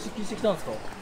話聞いてきたんですか？